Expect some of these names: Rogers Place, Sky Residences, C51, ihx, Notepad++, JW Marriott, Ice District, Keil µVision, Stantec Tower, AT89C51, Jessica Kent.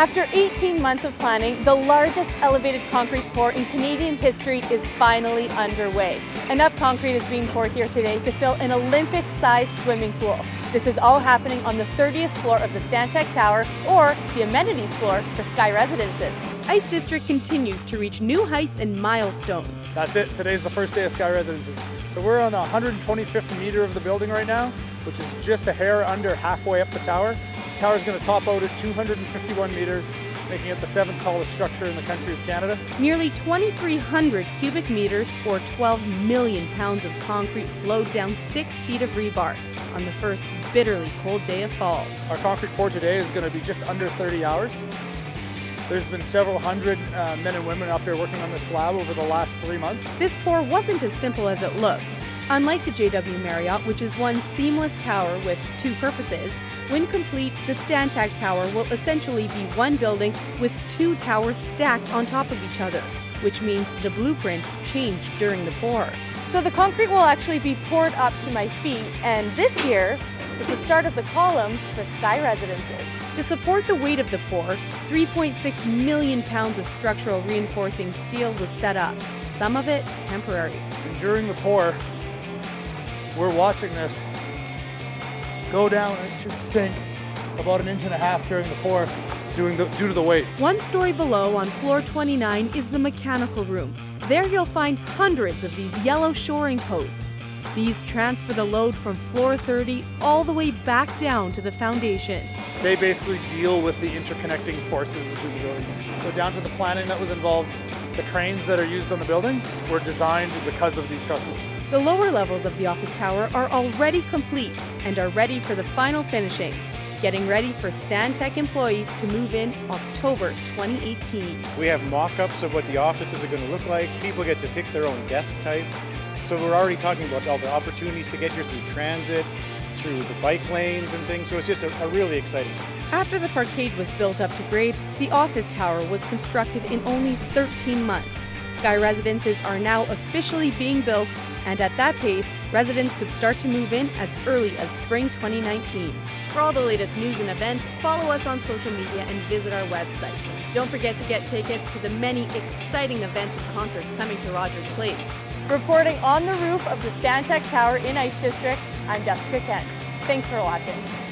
After 18 months of planning, the largest elevated concrete pour in Canadian history is finally underway. Enough concrete is being poured here today to fill an Olympic-sized swimming pool. This is all happening on the 30th floor of the Stantec Tower, or the amenities floor for Sky Residences. Ice District continues to reach new heights and milestones. That's it. Today's the first day of Sky Residences. So we're on the 125th meter of the building right now, which is just a hair under halfway up the tower. The tower's going to top out at 251 meters, making it the 7th tallest structure in the country of Canada. Nearly 2,300 cubic meters, or 12 million pounds of concrete, flowed down 6 feet of rebar on the first bitterly cold day of fall. Our concrete pour today is going to be just under 30 hours. There's been several hundred men and women out there working on this slab over the last 3 months. This pour wasn't as simple as it looks. Unlike the JW Marriott, which is one seamless tower with two purposes, when complete, the Stantec Tower will essentially be one building with two towers stacked on top of each other, which means the blueprints changed during the pour. So the concrete will actually be poured up to my feet, and this here is the start of the columns for Sky Residences. To support the weight of the pour, 3.6 million pounds of structural reinforcing steel was set up, some of it temporary. And during the pour, we're watching this go down, and it should sink about 1.5 inches during the pour due to the weight. One story below, on floor 29, is the mechanical room. There you'll find hundreds of these yellow shoring posts. These transfer the load from floor 30 all the way back down to the foundation. They basically deal with the interconnecting forces between the buildings. So down to the planning that was involved, the cranes that are used on the building were designed because of these trusses. The lower levels of the office tower are already complete and are ready for the final finishings, getting ready for Stantec employees to move in October 2018. We have mock-ups of what the offices are going to look like. People get to pick their own desk type. So we're already talking about all the opportunities to get here through transit, through the bike lanes and things, so it's just a really exciting thing. After the parkade was built up to grade, the office tower was constructed in only 13 months. Sky Residences are now officially being built, and at that pace, residents could start to move in as early as spring 2019. For all the latest news and events, follow us on social media and visit our website. Don't forget to get tickets to the many exciting events and concerts coming to Rogers Place. Reporting on the roof of the Stantec Tower in Ice District, I'm Jessica Kent. Thanks for watching.